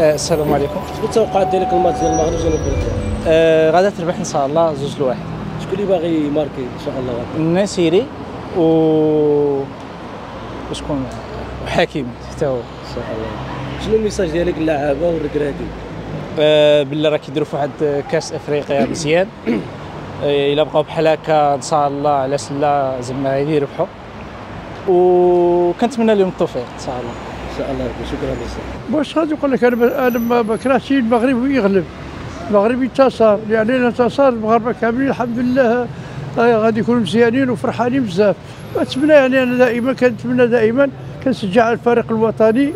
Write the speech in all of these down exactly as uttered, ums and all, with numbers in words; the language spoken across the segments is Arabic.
السلام عليكم. التوقعات ديالك الماتش ديال المغرب ولا البركان؟ غادي تربح ان شاء الله زوج لواحد. شكون اللي باغي يماركي ان شاء الله؟ النسيري و وشكون وحكيم حتى هو ان شاء الله. شنو الميساج ديالك للعابه والركراكي؟ أه بالله راه كيديروا في واحد كاس افريقيا مزيان. الا بقاو بحال هكا ان شاء الله على سله زعما غادي يربحوا، وكنتمنى لهم التوفيق ان شاء الله. ان شاء الله ربي. شكرا بزاف. واش غادي نقول لك، انا ما كرهتش المغرب يغلب، المغرب ينتصر، لاننا انتصر المغاربه كاملين الحمد لله، غادي يكونوا مزيانين وفرحانين بزاف. كنتمنى يعني انا دائما كنتمنى دائما كنشجع على الفريق الوطني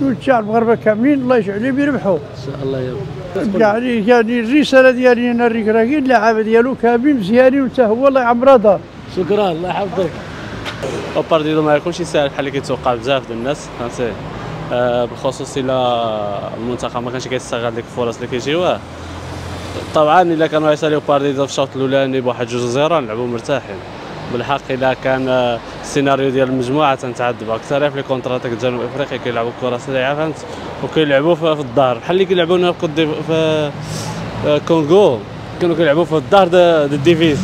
وكنشجع المغاربه كاملين الله يجعلهم يربحوا ان شاء الله يا رب. يعني يعني الرساله ديالي انا الركراكي اللعابه ديالو كاملين مزيانين وتا هو الله يعمرها دار. شكرا الله يحفظك. وبارديدو ما يكونش ساهل بحال اللي كيتوقع بزاف ديال الناس، فهمتي، بالخصوص الى المنتخب ما كانش كيستغل ديك الفرص اللي كيجيوه. طبعا الا كانوا يساليو بارديدو في الشوط الاولاني بواحد جوج زيرو نلعبوا مرتاحين بالحق. الا كان السيناريو ديال المجموعه تنتعذب اكثر في لي كونتراتاك ديال جنوب افريقيا، كيلعبوا كره سريعه فهمت، وكيلعبوا في الدار بحال اللي كيلعبوا لنا في كونغو، كانوا كيلعبوا في الدار ديال الديفيز.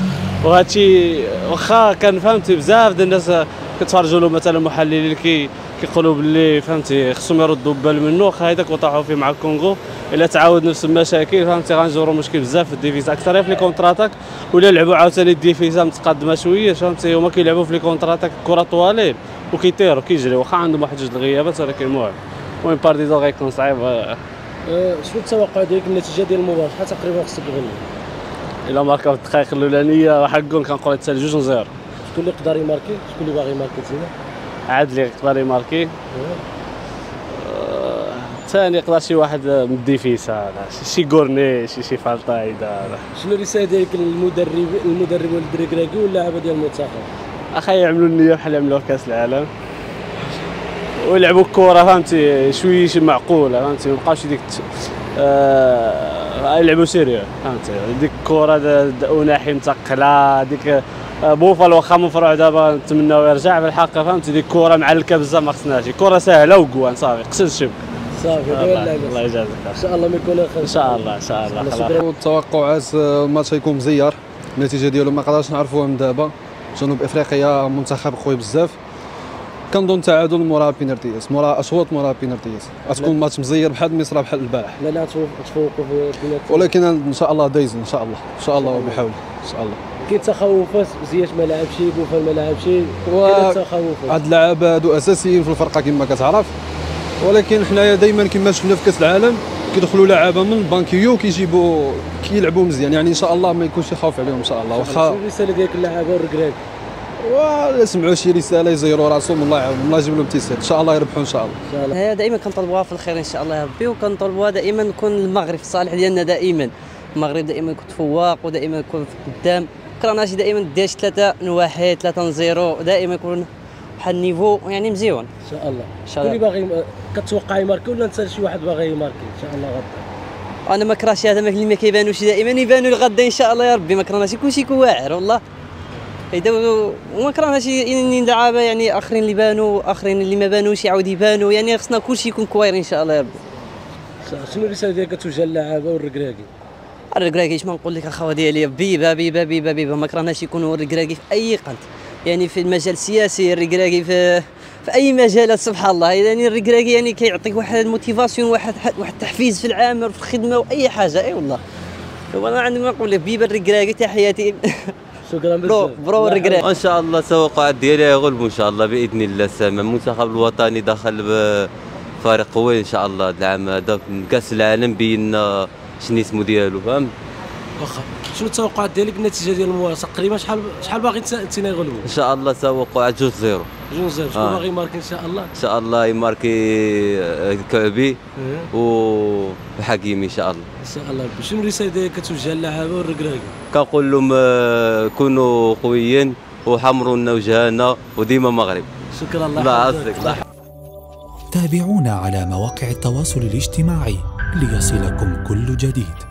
وهادشي واخا كان فهمتي بزاف ديال الناس كتفرجوا له مثلا محللين كي كيقولوا باللي فهمتي خصهم يردوا بال منه، واخا هذاك وطاحوا فيه مع الكونغو الا تعاود نفس المشاكل فهمتي غنجروا مشكل بزاف في الديفيز اكثر في لي كونتراتاك. ولا لعبوا عاوتاني الديفيز متقدمه شويه فهمتي، هما كيلعبوا في لي كونتراتاك كره طوالين وكيطيروا كيجريوا، واخا عندهم واحد جوج الغيابات ولكن مهم. المهم بارديزو غيكون صعيب. شنو التوقع ديالك النتيجه ديال المباراه؟ شحال تقريبا خصك تغلب؟ إلا ماركا في الدقائق الأولانية راح نقول كنقول يتسال جوج نزيرو. شكون اللي يقدر يماركي؟ شكون اللي باغي يماركي تزينا؟ عادل يقدر يماركي. ثاني أه... يقدر شي واحد مديفيس شي كورني شي شي فالطا هيدا. شنو الرسالة ديالك للمدرب المدرب والركراكي واللاعبة ديال المنتخب؟ أخا يعملوا النية بحال اللي عملوها في كأس العالم ويلعبوا الكورة فهمتي شوية معقولة فهمتي، مابقاوش ديك أه... يلعبوا سيريو فهمتي، ديك الكره اوناحي متقله ديك بوفال واخا مفروع دابا نتمناو يرجع بالحق فهمتي، ديك الكره معلكه بزاف ما خصناهاش، كره ساهله وكوان صافي قصد الشبك صافي. الله يجازيك ان شاء الله ما يكون خير ان شاء الله ان شاء الله. شكرا. التوقعات الماتش غيكون مزير، النتيجه ديالو ما نقدرش نعرفوها من دابا. جنوب افريقيا منتخب قوي بزاف، كنظن تعادل مورا بينارتياس، مورا اشواط مورا بينارتياس، غتكون ماتش مزير بحال المصرى بحال البارح. لا لا تفوقوا في بينارتياس، ولكن ان شاء الله دايزين ان شاء الله ان شاء الله وبحول ان شاء الله. كاين تخوفات، زياش ما لعبش، بوفال ما لعبش، كاين تخوفات. هاد اللعابه هادو اساسيين في الفرقه كما كتعرف، ولكن حنايا دائما كما شفنا في كاس العالم كيدخلوا لعابه من البانكيو كيجيبوا كيلعبوا مزيان، يعني ان شاء الله ما يكونش شي خوف عليهم ان شاء الله. واخا الرساله ديالك للعابه والركراكي؟ ولا سمعوا شي رساله يزيروا راسهم الله يعاون الله يجيب لهم التيسير ان شاء الله يربحوا ان شاء الله. هي دائما كنطلبوها في الخير ان شاء الله يا ربي، وكنطلبوها دائما يكون المغرب في الصالح ديالنا، دائما المغرب دائما يكون تفوق ودائما يكون قدام. كراناشي دائما دياش ثلاثة واحد ثلاثة صفر، دائما يكون بحال النيفو يعني مزيون ان شاء الله. شكون اللي باغي كتوقع يماركي ولا انت شي واحد باغي يماركي ان شاء الله غدا؟ انا ما كرهتش هذا اللي ما كيبانوش، دائما يبانوا لغدا ان شاء الله يا ربي. ما كرهناش كلشي كواعر والله، اذا وما كرهناش ان لعابه يعني اخرين اللي بانوا اخرين اللي ما بانوش يعاود يبانوا، يعني خصنا كلشي يكون كواير ان شاء الله يا ربي. شنو الرساله ديالك كتوجه للعابه والركراكي؟ الركراكي اش ما نقول لك اخويا ديالي، بيبه بيبه بيبه بيبه ما كرهناش يكونوا الركراكي في اي قنت، يعني في المجال السياسي الركراكي في في اي مجال سبحان الله، يعني الركراكي يعني كيعطيك واحد الموتيفاسيون واحد واحد التحفيز في العام وفي الخدمه واي حاجه. اي والله انا عندي ما نقول لك، بيبه الركراكي تحياتي. شكرا بزاف برو الركراكي. ان شاء الله التوقعات ديالي يغلبوا ان شاء الله باذن الله السامع. المنتخب الوطني دخل بفريق قوي ان شاء الله العام هذا، كاس العالم بينا شنو اسمو ديالو فهم. واخا شنو التوقعات ديالك النتيجه ديال المباراه تقريبا؟ شحال شحال باغي تينا يغلبوا؟ ان شاء الله توقعات جوج زيرو. جوج زيرو. شكون باغي يماركي ان شاء الله؟ ان شاء الله يماركي كعبي وحكيمي ان شاء الله. ان شاء الله. شنو الرساله ديالك كتوجه للعابه والركراكي؟ كنقول لهم كونوا قويين وحمروا لنا وجهنا وديما مغرب. شكرا الله يحفظك. تابعونا على مواقع التواصل الاجتماعي ليصلكم كل جديد.